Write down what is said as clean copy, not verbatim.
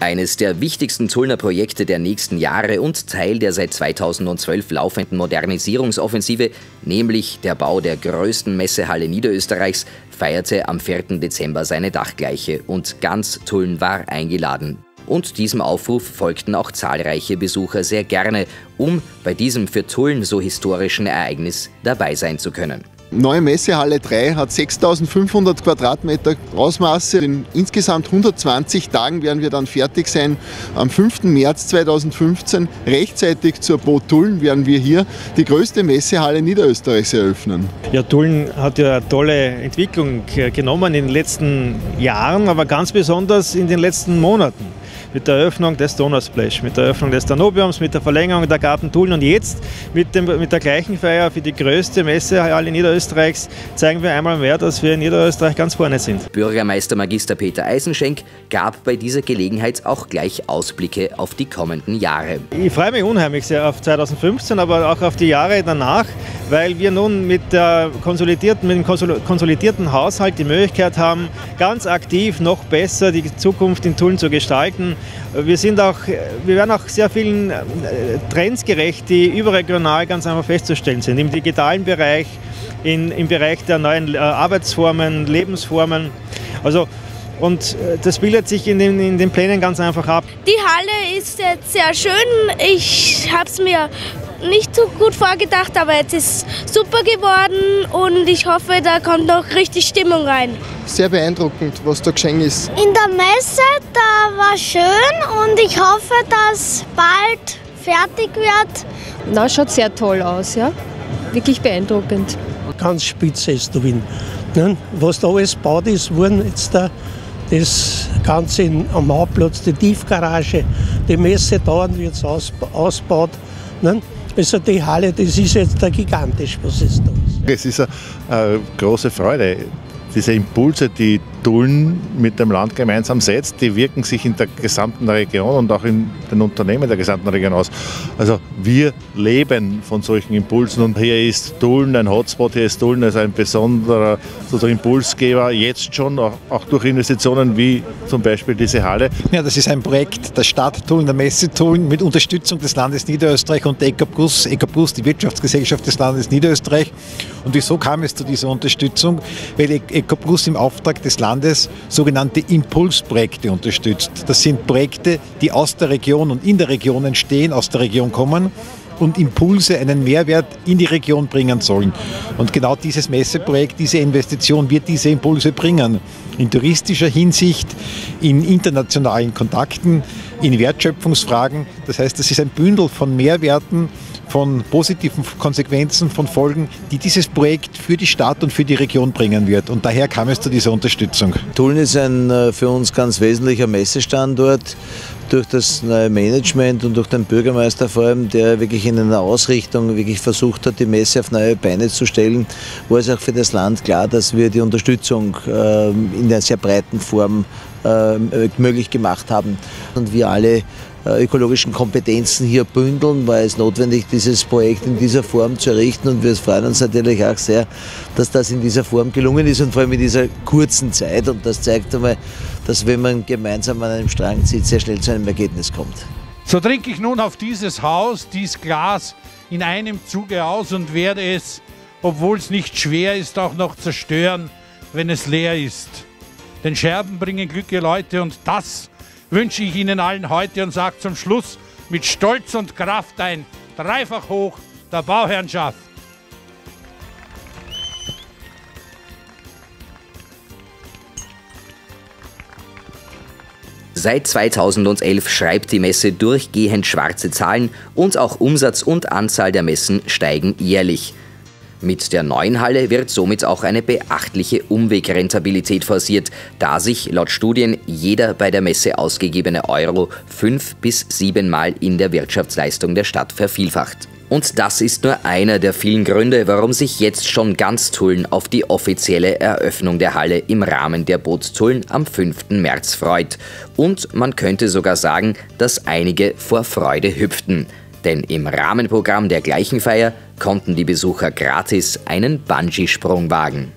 Eines der wichtigsten Tullner Projekte der nächsten Jahre und Teil der seit 2012 laufenden Modernisierungsoffensive, nämlich der Bau der größten Messehalle Niederösterreichs, feierte am 4. Dezember seine Dachgleiche und ganz Tulln war eingeladen. Und diesem Aufruf folgten auch zahlreiche Besucher sehr gerne, um bei diesem für Tulln so historischen Ereignis dabei sein zu können. Neue Messehalle 3 hat 6.500 Quadratmeter Ausmaße. In insgesamt 120 Tagen werden wir dann fertig sein. Am 5. März 2015, rechtzeitig zur Bo Tulln, werden wir hier die größte Messehalle Niederösterreichs eröffnen. Ja, Tulln hat ja eine tolle Entwicklung genommen in den letzten Jahren, aber ganz besonders in den letzten Monaten. Mit der Eröffnung des Donausplash, mit der Eröffnung des Danobiums, mit der Verlängerung der Garten Tulln und jetzt mit der gleichen Feier für die größte Messehalle Niederösterreichs zeigen wir einmal mehr, dass wir in Niederösterreich ganz vorne sind. Bürgermeister Magister Peter Eisenschenk gab bei dieser Gelegenheit auch gleich Ausblicke auf die kommenden Jahre. Ich freue mich unheimlich sehr auf 2015, aber auch auf die Jahre danach, weil wir nun mit dem konsolidierten Haushalt die Möglichkeit haben, ganz aktiv noch besser die Zukunft in Tulln zu gestalten. Wir werden auch sehr vielen Trends gerecht, die überregional ganz einfach festzustellen sind. Im digitalen Bereich, im Bereich der neuen Arbeitsformen, Lebensformen. Also, und das bildet sich in den Plänen ganz einfach ab. Die Halle ist jetzt sehr schön. Ich habe es mir nicht so gut vorgedacht, aber jetzt ist es super geworden und ich hoffe, da kommt noch richtig Stimmung rein. Sehr beeindruckend, was da geschehen ist. In der Messe, da war schön und ich hoffe, dass bald fertig wird. Na, schaut sehr toll aus, ja. Wirklich beeindruckend. Ganz spitze ist der Wind. Was da alles gebaut ist, wurden jetzt da das Ganze am Hauptplatz, die Tiefgarage, die Messe dauernd wird ausgebaut. Also die Halle, das ist jetzt da gigantisch, was ist da? Es ist eine große Freude. Diese Impulse, die Tulln mit dem Land gemeinsam setzt, die wirken sich in der gesamten Region und auch in den Unternehmen der gesamten Region aus. Also wir leben von solchen Impulsen und hier ist Tulln ein Hotspot, hier ist Tulln also ein besonderer sozusagen Impulsgeber, jetzt schon auch durch Investitionen wie zum Beispiel diese Halle. Ja, das ist ein Projekt der Stadt Tulln, der Messe Tulln mit Unterstützung des Landes Niederösterreich und der ECOPLUS, die Wirtschaftsgesellschaft des Landes Niederösterreich. Und wieso kam es zu dieser Unterstützung? Weil ECOPLUS im Auftrag des Landes sogenannte Impulsprojekte unterstützt. Das sind Projekte, die aus der Region und in der Region entstehen, aus der Region kommen und Impulse, einen Mehrwert in die Region bringen sollen. Und genau dieses Messeprojekt, diese Investition wird diese Impulse bringen. In touristischer Hinsicht, in internationalen Kontakten, in Wertschöpfungsfragen. Das heißt, das ist ein Bündel von Mehrwerten, von positiven Konsequenzen, von Folgen, die dieses Projekt für die Stadt und für die Region bringen wird. Und daher kam es zu dieser Unterstützung. Tulln ist ein für uns ganz wesentlicher Messestandort. Durch das neue Management und durch den Bürgermeister vor allem, der wirklich in einer Ausrichtung wirklich versucht hat, die Messe auf neue Beine zu stellen, war es auch für das Land klar, dass wir die Unterstützung in einer sehr breiten Form möglich gemacht haben. Und wir alle ökologischen Kompetenzen hier bündeln, war es notwendig, dieses Projekt in dieser Form zu errichten und wir freuen uns natürlich auch sehr, dass das in dieser Form gelungen ist und vor allem in dieser kurzen Zeit und das zeigt einmal, dass wenn man gemeinsam an einem Strang zieht, sehr schnell zu einem Ergebnis kommt. So trinke ich nun auf dieses Haus, dies Glas in einem Zuge aus und werde es, obwohl es nicht schwer ist, auch noch zerstören, wenn es leer ist. Denn Scherben bringen glückliche Leute und das wünsche ich Ihnen allen heute und sage zum Schluss mit Stolz und Kraft ein dreifach hoch der Bauherrschaft. Seit 2011 schreibt die Messe durchgehend schwarze Zahlen und auch Umsatz und Anzahl der Messen steigen jährlich. Mit der neuen Halle wird somit auch eine beachtliche Umwegrentabilität forciert, da sich laut Studien jeder bei der Messe ausgegebene Euro 5- bis 7-mal in der Wirtschaftsleistung der Stadt vervielfacht. Und das ist nur einer der vielen Gründe, warum sich jetzt schon ganz Tulln auf die offizielle Eröffnung der Halle im Rahmen der Boots-Tulln am 5. März freut. Und man könnte sogar sagen, dass einige vor Freude hüpften. Denn im Rahmenprogramm der gleichen Feier konnten die Besucher gratis einen Bungee-Sprung wagen.